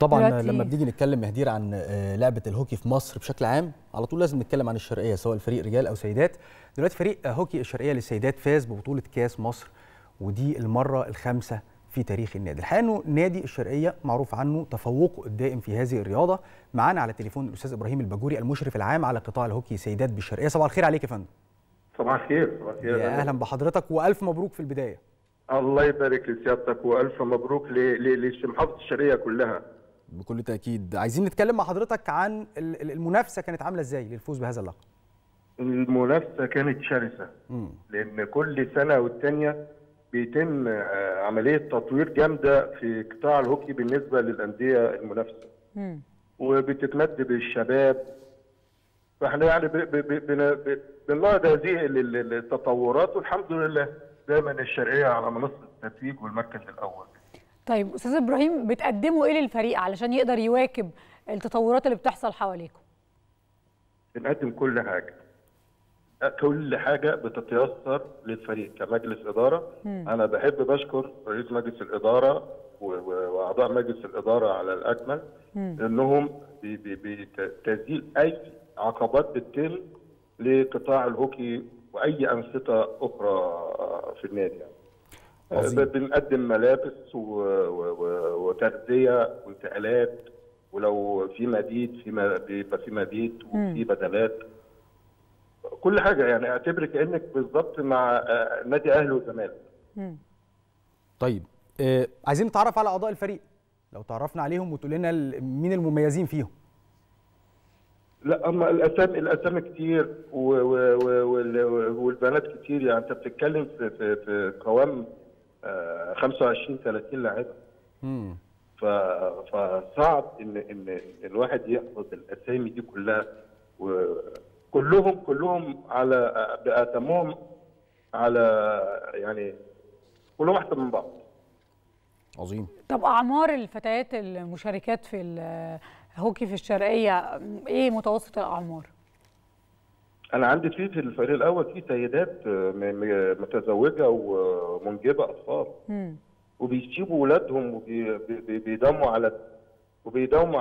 طبعا لما بنيجي نتكلم مهدير عن لعبه الهوكي في مصر بشكل عام، على طول لازم نتكلم عن الشرقيه، سواء الفريق رجال او سيدات. دلوقتي فريق هوكي الشرقيه للسيدات فاز ببطوله كاس مصر، ودي المره الخامسه في تاريخ النادي. الحقيقه انه نادي الشرقيه معروف عنه تفوقه الدائم في هذه الرياضه. معانا على التليفون الاستاذ ابراهيم الباجوري، المشرف العام على قطاع الهوكي سيدات بالشرقيه. صباح الخير عليك يا فندم. صباح الخير. يا اهلا بحضرتك والف مبروك في البدايه. الله يبارك لسيادتك والف مبروك لمحافظه الشرقيه كلها. بكل تاكيد. عايزين نتكلم مع حضرتك عن المنافسه، كانت عامله ازاي للفوز بهذا اللقب؟ المنافسه كانت شرسه، لان كل سنه والثانيه بيتم عمليه تطوير جامده في قطاع الهوكي بالنسبه للانديه المنافسه، وبتتمد بالشباب. فاحنا يعني بنلاحظ هذه التطورات، والحمد لله دايما الشرقيه على منصه التتويج والمركز الاول. طيب استاذ ابراهيم، بتقدموا ايه للفريق علشان يقدر يواكب التطورات اللي بتحصل حواليكم؟ بنقدم كل حاجه، كل حاجه بتتيسر للفريق كمجلس اداره. انا بشكر رئيس مجلس الاداره واعضاء مجلس الاداره على الاكمل، انهم بتزيل اي عقبات بتتم لقطاع الهوكي واي انشطه اخرى في النادي. يعني بنقدم ملابس وتغذيه وانتقالات، ولو في مبيت بيبقى في مبيت وفي بدلات، كل حاجه. يعني اعتبر كانك بالظبط مع نادي اهلي والزمالك. طيب عايزين نتعرف على اعضاء الفريق، لو تعرفنا عليهم وتقول لنا مين المميزين فيهم. لا اما الاسامي كتير والبنات كتير، يعني انت بتتكلم في قوام 25-30 لاعب. فصعب ان الواحد يحفظ الاسامي دي كلها، وكلهم على باتمهم، على يعني كلهم احسن من بعض. عظيم. طب اعمار الفتيات المشاركات في هوكي في الشرقيه ايه متوسط الاعمار؟ انا عندي في الفريق الاول في سيدات متزوجه ومنجبه اطفال، وبيسيبوا ولادهم وبيداوموا على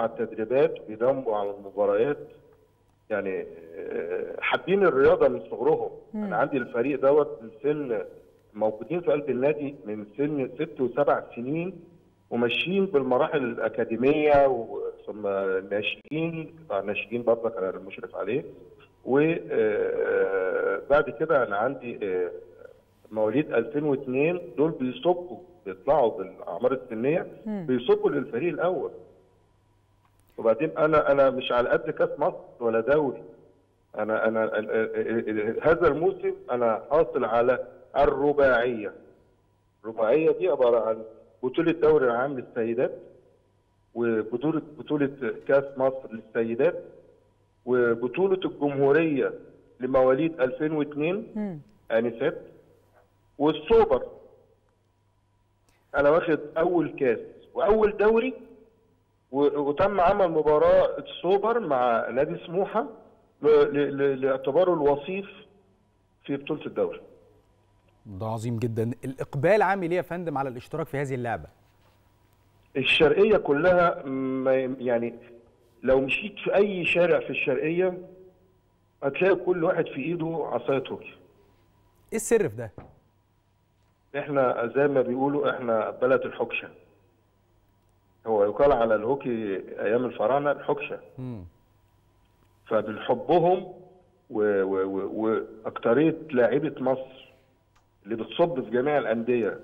التدريبات، وبيداوموا على المباريات. يعني حابين الرياضه من صغرهم. انا عندي الفريق دوت من سن، موجودين في قلب النادي من سن 6 و7 سنين، وماشيين بالمراحل الاكاديميه ثم الناشئين. الناشئين برضك انا المشرف عليه. وبعد كده انا عندي مواليد 2002، دول بيطلعوا بالاعمار السنيه، بيسبقوا للفريق الاول. وبعدين انا مش على قد كاس مصر ولا دوري. انا هذا الموسم انا حاصل على الرباعيه. الرباعيه دي عباره عن بطوله الدوري العام للسيدات، وبطوله كاس مصر للسيدات، وبطوله الجمهوريه لمواليد 2002 انسات، والسوبر. انا واخد اول كاس واول دوري، وتم عمل مباراه السوبر مع نادي سموحه لاعتباره الوصيف في بطوله الدوري. ده عظيم جدا. الاقبال عامل ايه يا فندم على الاشتراك في هذه اللعبه؟ الشرقيه كلها، يعني لو مشيت في اي شارع في الشرقيه هتلاقي كل واحد في ايده عصايه هوكي. ايه السر في ده؟ احنا زي ما بيقولوا احنا بلد الحكشه. هو يقال على الهوكي ايام الفراعنه الحكشه. فبالحبهم واكتريه لاعيبه مصر اللي بتصب في جميع الانديه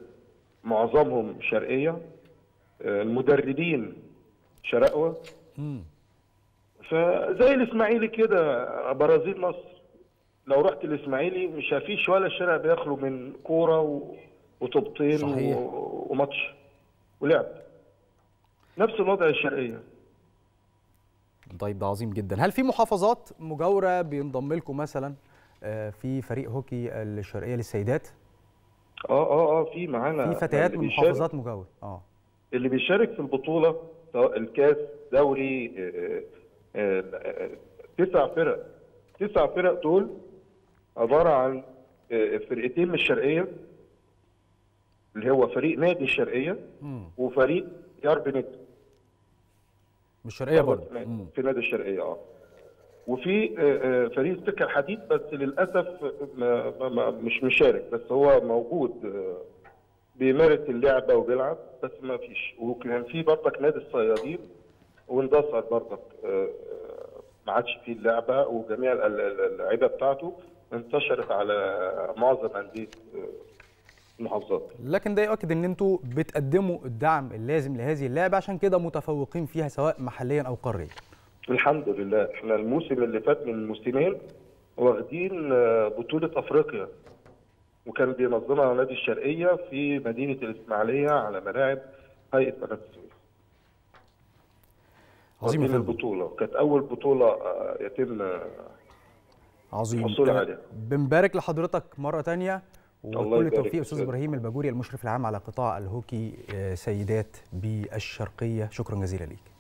معظمهم شرقيه، المدربين شرقوه. فزي الاسماعيلي كده، برازيل مصر. لو رحت الاسماعيلي مش هفيش ولا شارع بيخلو من كوره وطبطين وماتش ولعب. نفس الوضع الشرقيه. طيب ده عظيم جدا. هل في محافظات مجاوره بينضم لكم مثلا في فريق هوكي الشرقيه للسيدات؟ في معانا في فتيات من محافظات مجاوره اللي بيشارك في البطوله، سواء الكاس دوري. 9 فرق. 9 فرق دول عباره عن فرقتين من الشرقيه، اللي هو فريق نادي الشرقيه وفريق ياربنت. الشرقيه برضه في نادي الشرقيه. وفي فريق سكه الحديد بس للاسف مش مشارك، بس هو موجود بيمارس اللعبه وبيلعب بس ما فيش. وكان في برضك نادي الصيادين واندثر برضك، ما عادش فيه اللعبه وجميع اللعيبه بتاعته انتشرت على معظم انديه المحافظات. لكن ده يؤكد ان انتوا بتقدموا الدعم اللازم لهذه اللعبه، عشان كده متفوقين فيها سواء محليا او قاريا. الحمد لله احنا الموسم اللي فات من موسمين واخدين بطوله افريقيا، وكان بينظمها نادي الشرقيه في مدينه الاسماعيليه على ملاعب هيئه قناه السويس. عظيم البطوله، كانت اول بطوله يتم عظيم الحصول عليها. بنبارك لحضرتك مره ثانيه وكل التوفيق استاذ ابراهيم الباجوري المشرف العام على قطاع الهوكي سيدات بالشرقيه، شكرا جزيلا ليك.